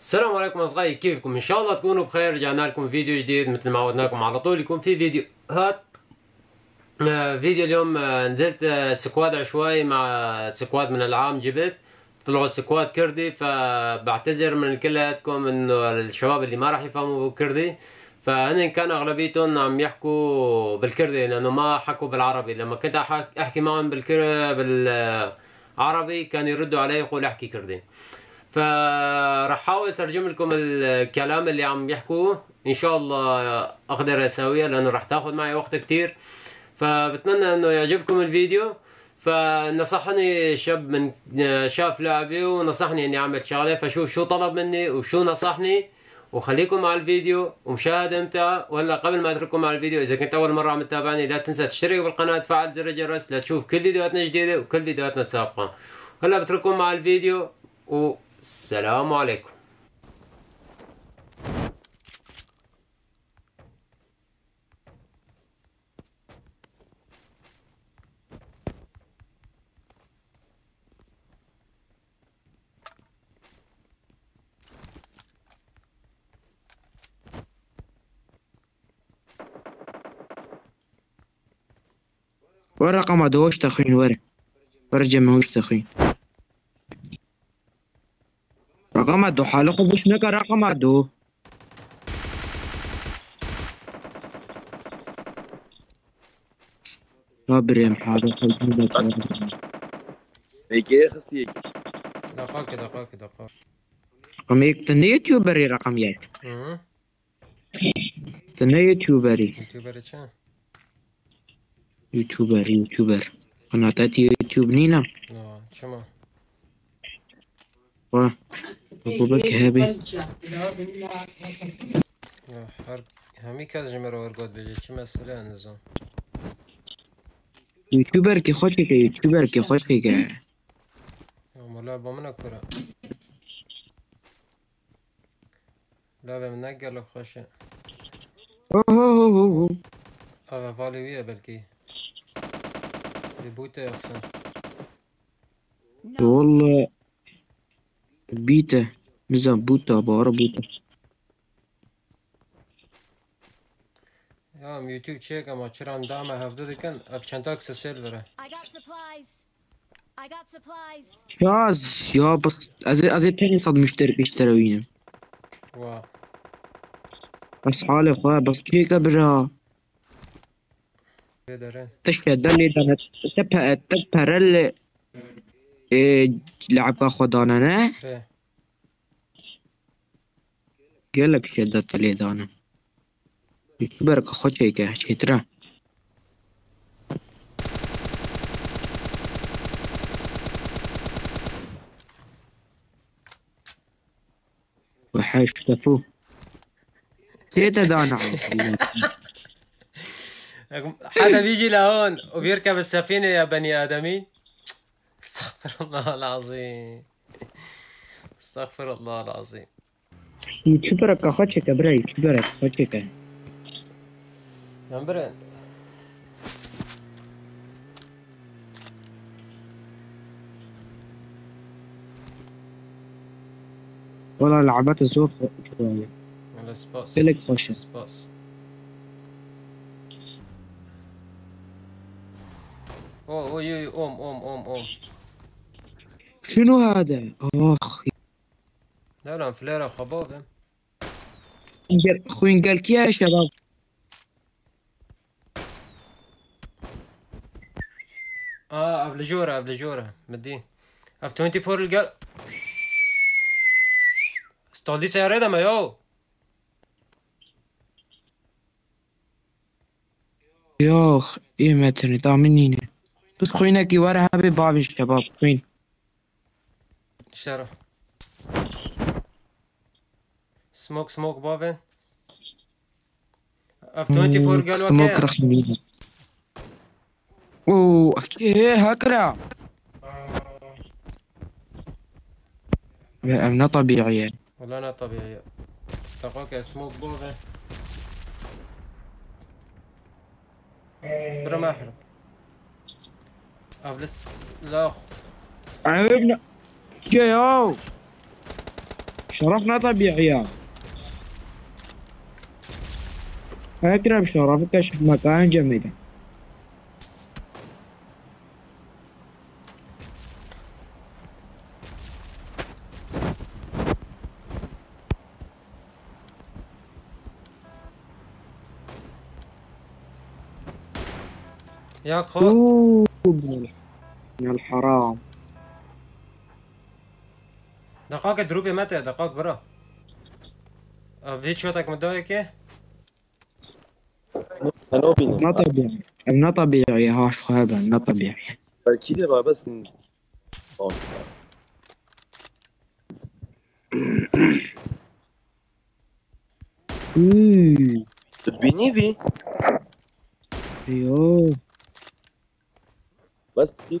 السلام عليكم اصدقائي، كيفكم؟ ان شاء الله تكونوا بخير. رجعنا لكم فيديو جديد مثل ما عودناكم على طول يكون في فيديوهات. فيديو اليوم نزلت سكواد عشوائي مع سكواد من العام، جبت طلعوا سكواد كردي، فبعتذر من كلياتكم انه الشباب اللي ما راح يفهموا كردي، فهن كان اغلبيتهم عم يحكوا بالكردي لانه ما حكوا بالعربي. لما كنت احكي معهم بالعربي كانوا يردوا علي يقول احكي كردي، فرح حاول ترجم لكم الكلام اللي عم يحكوه. ان شاء الله اقدر اسويها لانه رح تاخذ معي وقت كتير، فبتمنى انه يعجبكم الفيديو. فنصحني شاب من شاف لعبي ونصحني اني اعمل شغله، فشوف شو طلب مني وشو نصحني، وخليكم على الفيديو ومشاهدة ممتعة. وهلا قبل ما اترككم على الفيديو، اذا كنت اول مرة عم تتابعني لا تنسى تشترك بالقناة وتفعل زر الجرس لتشوف كل فيديوهاتنا الجديدة وكل فيديوهاتنا السابقة. هلا بترككم مع الفيديو و السلام عليكم. ورقة ما دوش تخين ورق ورجع ما هوش تخين رقم عدو حالك وبوش نكا رقم عدو صابر يا محاضر خلطين ايكي خصيك دقاك رقم ايك تنه يوتيوبري رقم ياك تنه يوتيوبري شا يوتيوبر انا عطيتي يوتيوب نينا شما واه وبك هابي يا حرب همي كاز جمرو ورقود بيجي مساله نظام يوتيوبر كي خوشك لعبه منك كره لعبه منك قال خوش اه فالي ويا بلكي بوته احسن والله بيتا نزام بوتا بارا بوتا يام يوتيوب تشيك اما چرا دعمه هفته دكن اب چند اكس سيرفره I got supplies يا بس از تاني صد مشترك اشتراوينا وا بس حالي خويا بس تشيك برا بيدرن تشهد لي دنا تبهرل لعب خدانا نه قالك شدت لي دانا يكبرك خوتك هيك ترى وحاش تفو تيتا دانا حدا بيجي لهون وبيركب السفينة يا بني آدمين. استغفر الله العظيم يكبرك خوتك براي يا والله لعبات الزوف شوية والله سباس لك خوش سباس اوم شنو هذا؟ اخ لا فليرة خبابة خوين قال كيا يا شباب ابلجورة مدي اف 24 القل استولي سيارة دم يا اخ ايه متني طامنيني بس خوينك ورا حبيب بابي الشباب خوين اشترى سموك بابا اف 24 قالوا سموك رخمين اوه افتي هكرا لا انا طبيعي والله انا طبيعي تقوك سموك بابا برا ما احرق افلس لا اخو عيبنا ياو شرفنا طبيعي. اقرب شرف كشف مكان جميل. يا خوب يا الحرام. دقاك دروبي متى دقاك برا فيتشوتك متضايق لا طبيعي لا طبيعي هاش خابة لا طبيعي أكيد بقى بس تبيني في ايوه بس كده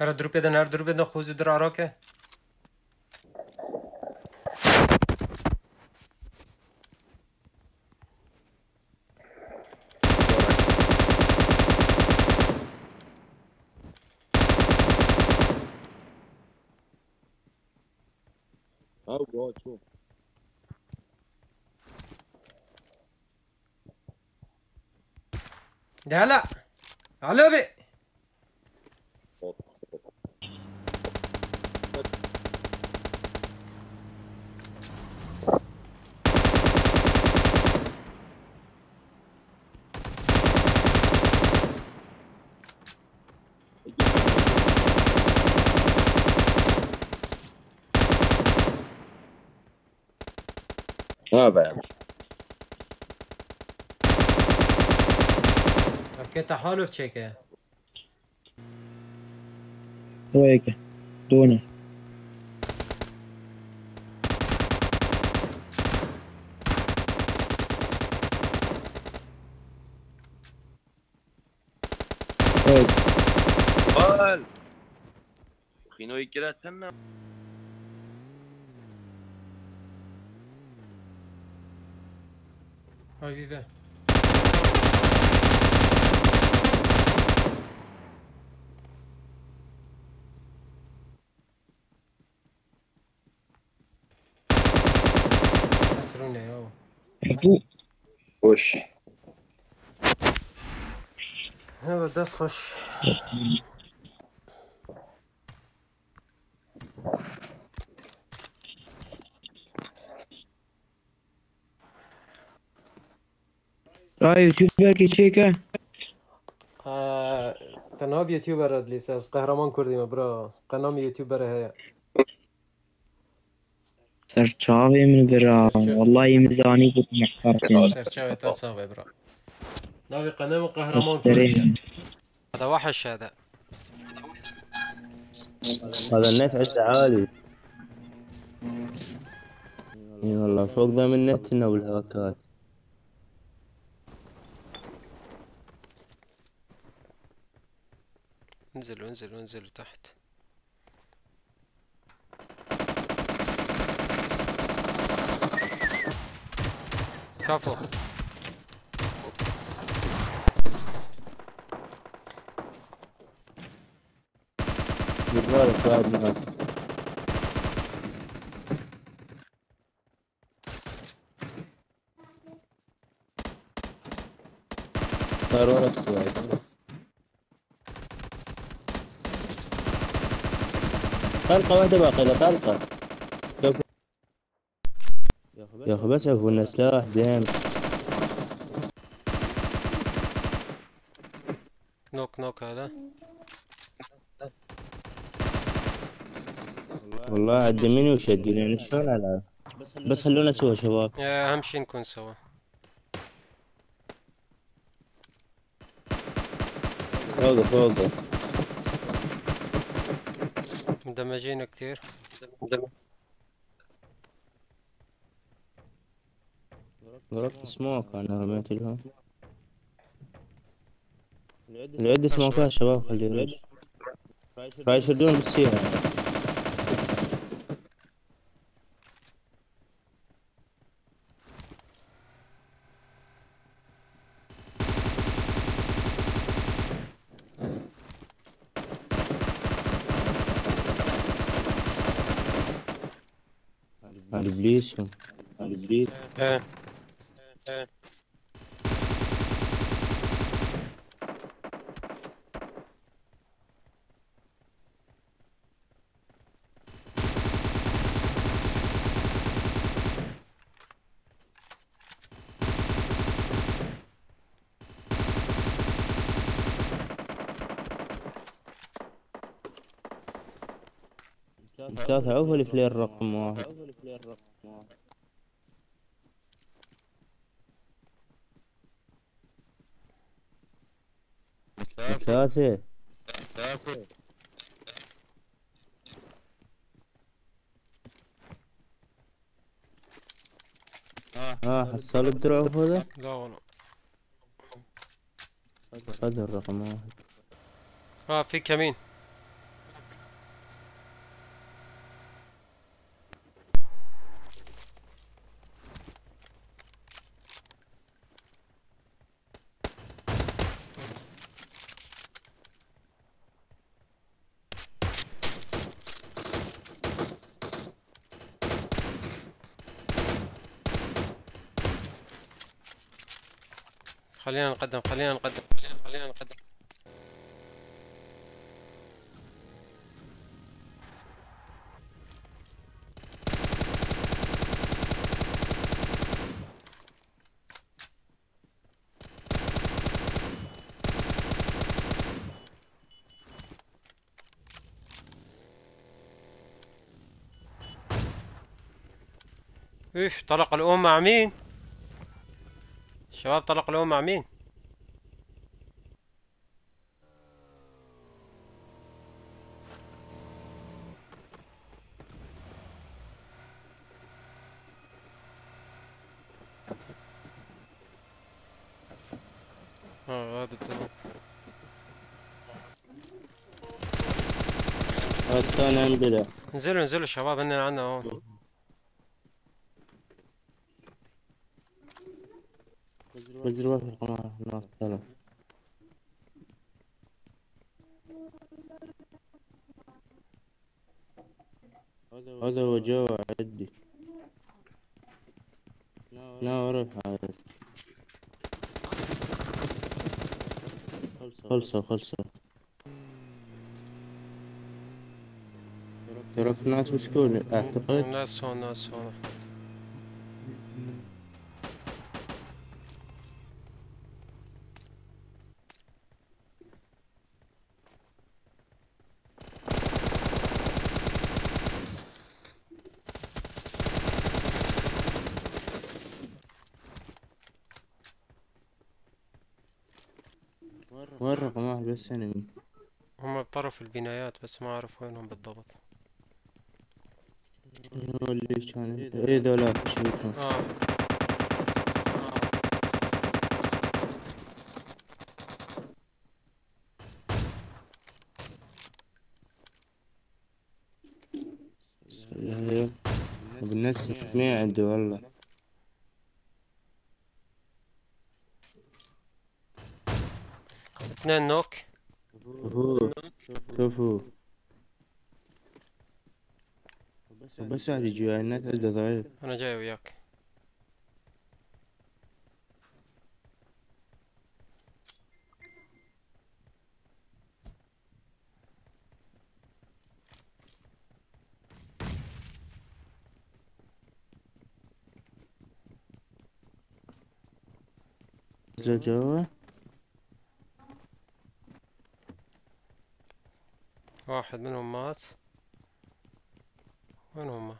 هر دروبه ده هر دروبه ده خوزي در عراقه او جوه شو ده هلا علو بي تحالف تشيكه ويك دونه قال خينوي كده سنه هاي ده يا وش هذا ده خش راي يوتيوبر كي شيكه قناه يوتيوبر ادليس از قهرمان كردي مبرا قناه يوتيوبر هي سرچاوی من برا والله ميزاني كنت محتار سرچاوی تصاوي برا ناوي قناه قهرمان كردي هذا وحش هذا النت عشته عالي اي والله فوق ذا من نتنا والهاكات انزلوا انزلوا انزلوا تحت كفو طلقة واحدة باقي له طلقة يا اخي بس عفونا سلاح زين نوك نوك هذا والله عدميني وشدني يعني شلون العب بس خلونا سوا شباب اهم شي نكون سوا اوقف اوقف. مدمجين كتير. ضربت سموك انا رميت لهم. العدة سموكات شباب خليهم يرجعوا. راح يشدون بالسيارة. على ابليسهم على ابليس. ايه ثلاثة عوف الفلير رقم واحد. ثلاثة ثلاثة ها حصل الدرع هذا؟ لا والله قدر رقم واحد. في كمين خلينا نقدم خلينا نقدم خلينا نقدم ايش طلق الأم مع مين؟ شباب طلق الأم مع مين؟ هذا الطريق الثاني انبلع. انزلوا انزلوا شباب اننا عنا هون. تجربة في القمارة ناقص 3. هذا هو جو عدي. ناورف عادي. خلصوا خلصوا. تركت ناس مسكون أعتقد. ناس هون ناس هون. وين رقم واحد بس أنا مين؟ هم بطرف البنايات بس ما أعرف وينهم بالضبط. هو اللي كان إيه دولار شبيكهم. بالناس ما عنده والله. اثنين نوك شوفوا بس واحد يجي وياي النت عنده ضعيف. انا جاي وياك جوا واحد منهم مات. وين هما؟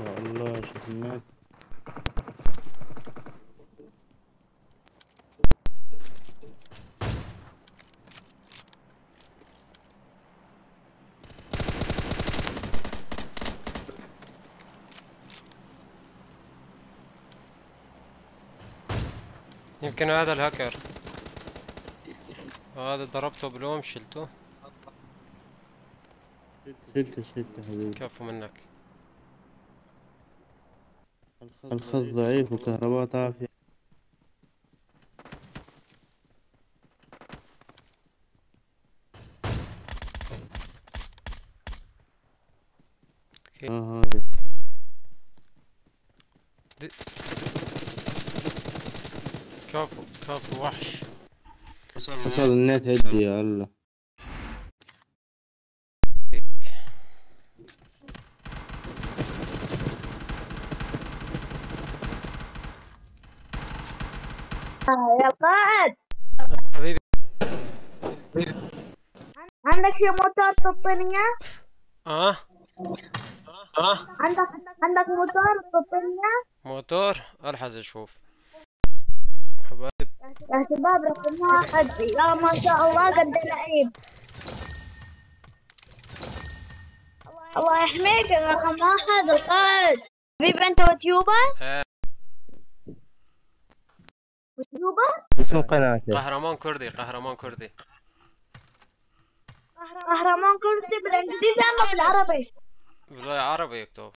يا الله شوف المات. يمكن هذا الهاكر. هذا ضربته بلوم شلته. شلته حبيبي. كفو منك. الخط ضعيف وكهرباء طافية. هذا. كفو كفو وحش. حصل النت هدي يا الله. يا قائد حبيبي عندك شي موتور تبطينية؟ عندك موتور تبطينية؟ موتور؟ الحز اشوف حبايب يا شباب رقم واحد يا ما شاء الله قد لعيب الله يحميك يا رقم واحد القائد حبيبي انت وتيوبر؟ اسم قناتي قهرمان كردي قهرمان كردي بالانجليزي اما بالعربي؟ بالعربي اكتب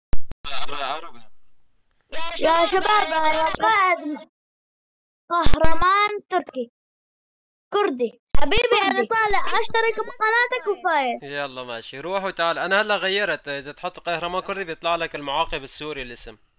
بالعربي يا شباب يا قائد قهرمان تركي كردي حبيبي انا طالع اشترك بقناتك وفايز يلا ماشي روح وتعال انا هلا غيرت اذا تحط قهرمان كردي بيطلع لك المعاقب السوري الاسم